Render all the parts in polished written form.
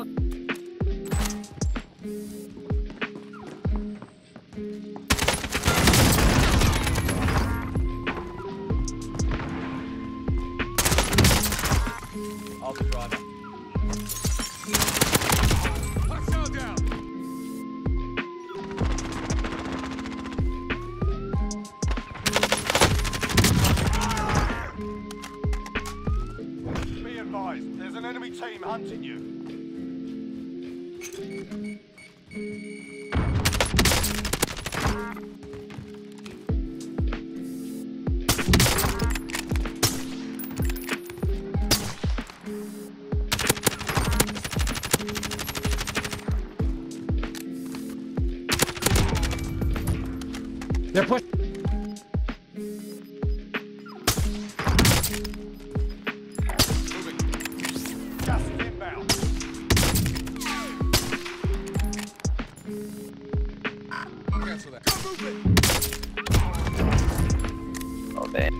I'll be driving. Hostile down! Be advised, there's an enemy team hunting you. They're pushing. Moving. Just inbound. Cancel that. Come moving. Oh man.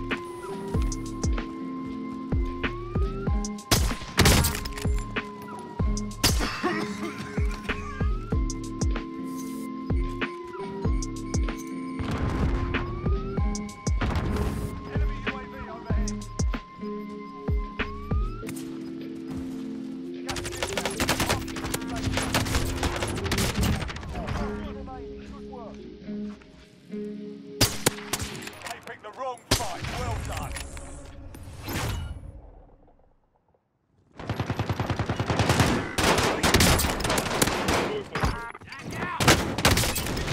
Wrong fight, well done.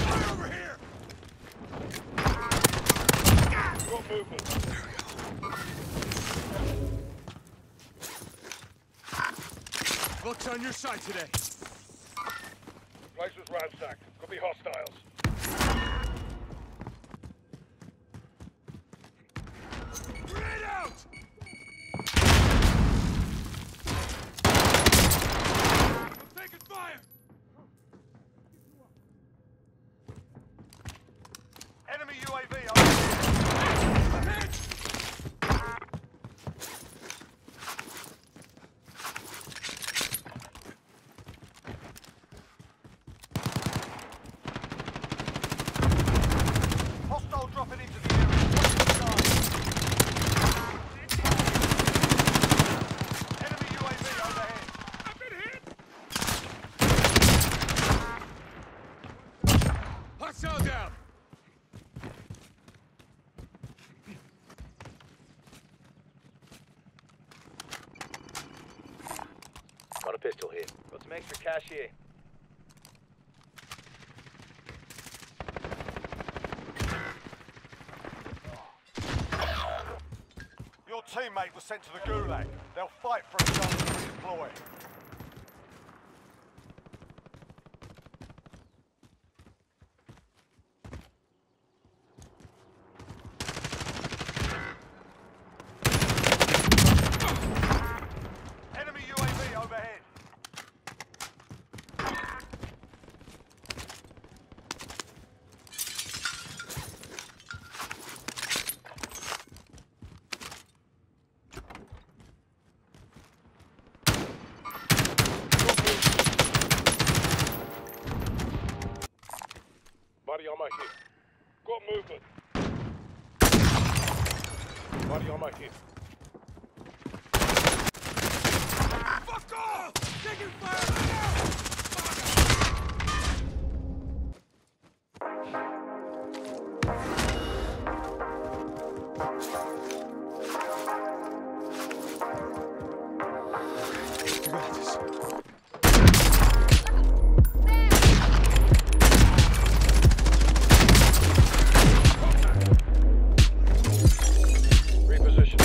Fire over here. Got movement. There we go. Looks on your side today. Place was ransacked. Could be hostiles. Hostile down! Got a pistol here. Got some extra cash here. Your teammate was sent to the Gulag. They'll fight for a chance to redeploy. On my hip. Got movement. Body on my hip. Fuck off! Taking fire! Fuck off! Reposition.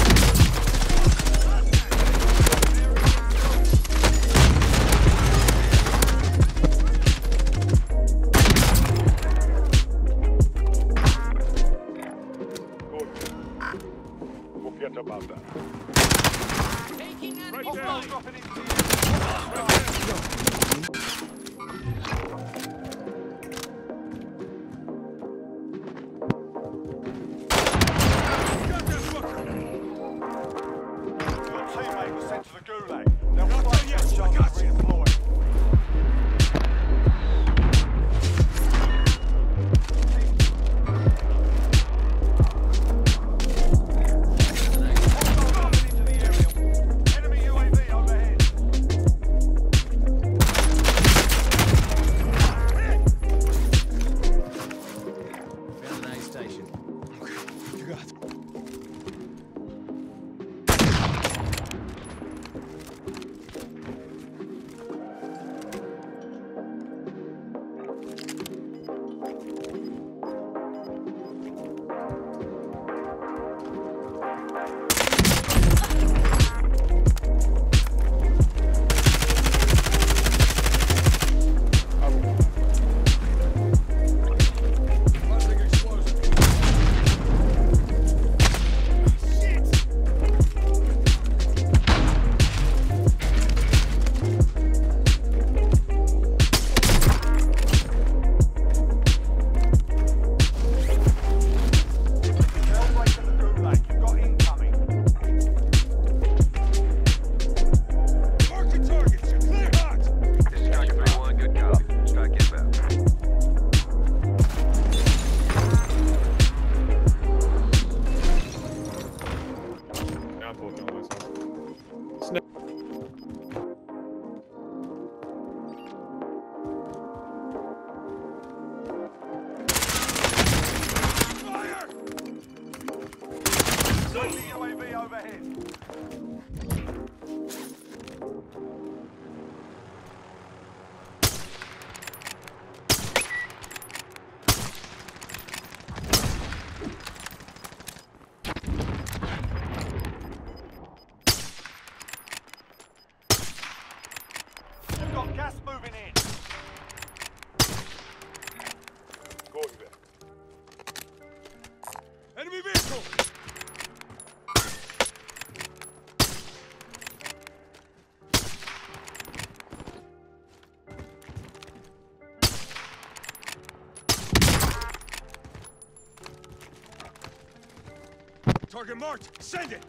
Target marked. Send it.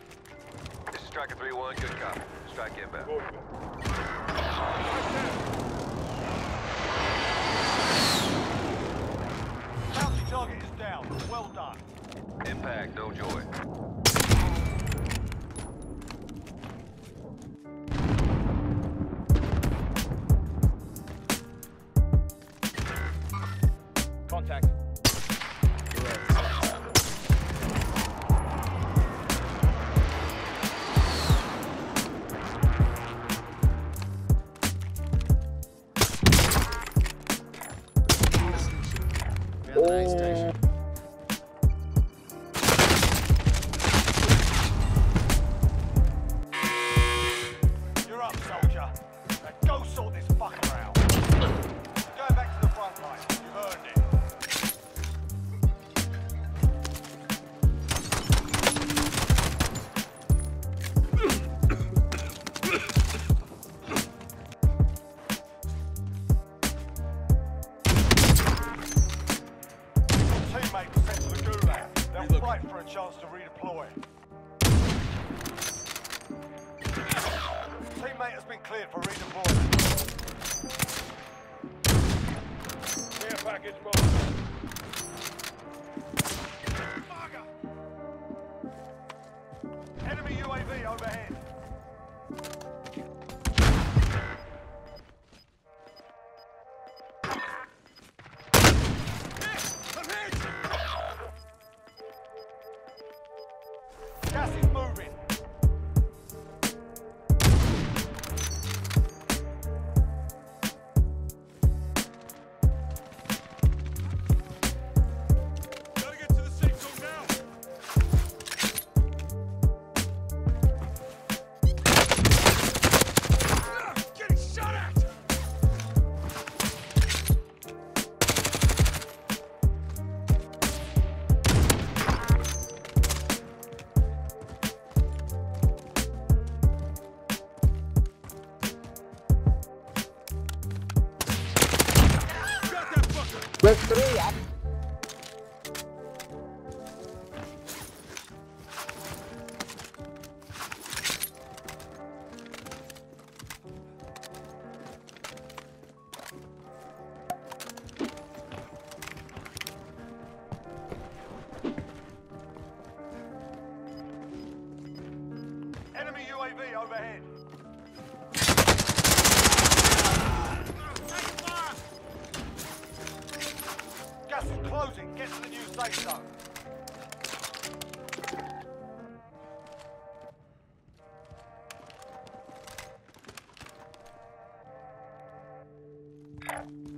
This is Striker 3-1. Good copy. Strike inbound. Bounty target is down. Well done. Impact. No joy. Contact. Enemy UAV overhead. There's three up. Enemy UAV overhead. Closing, get to the new safe zone.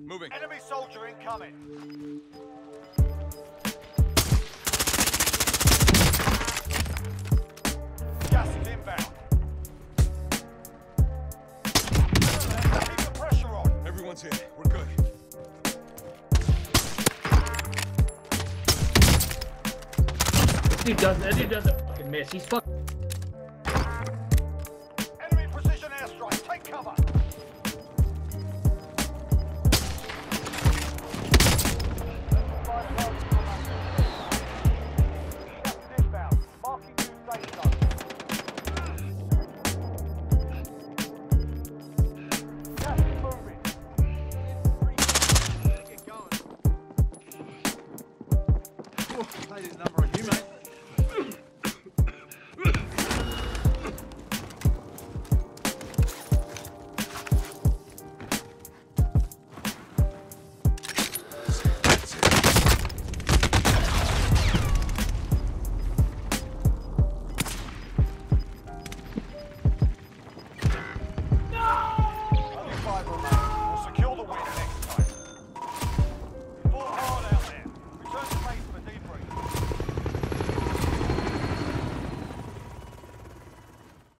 Moving. Enemy soldier incoming. Gas is inbound. Keep the pressure on. Everyone's in. We're good. Dude doesn't fucking miss. He's fucking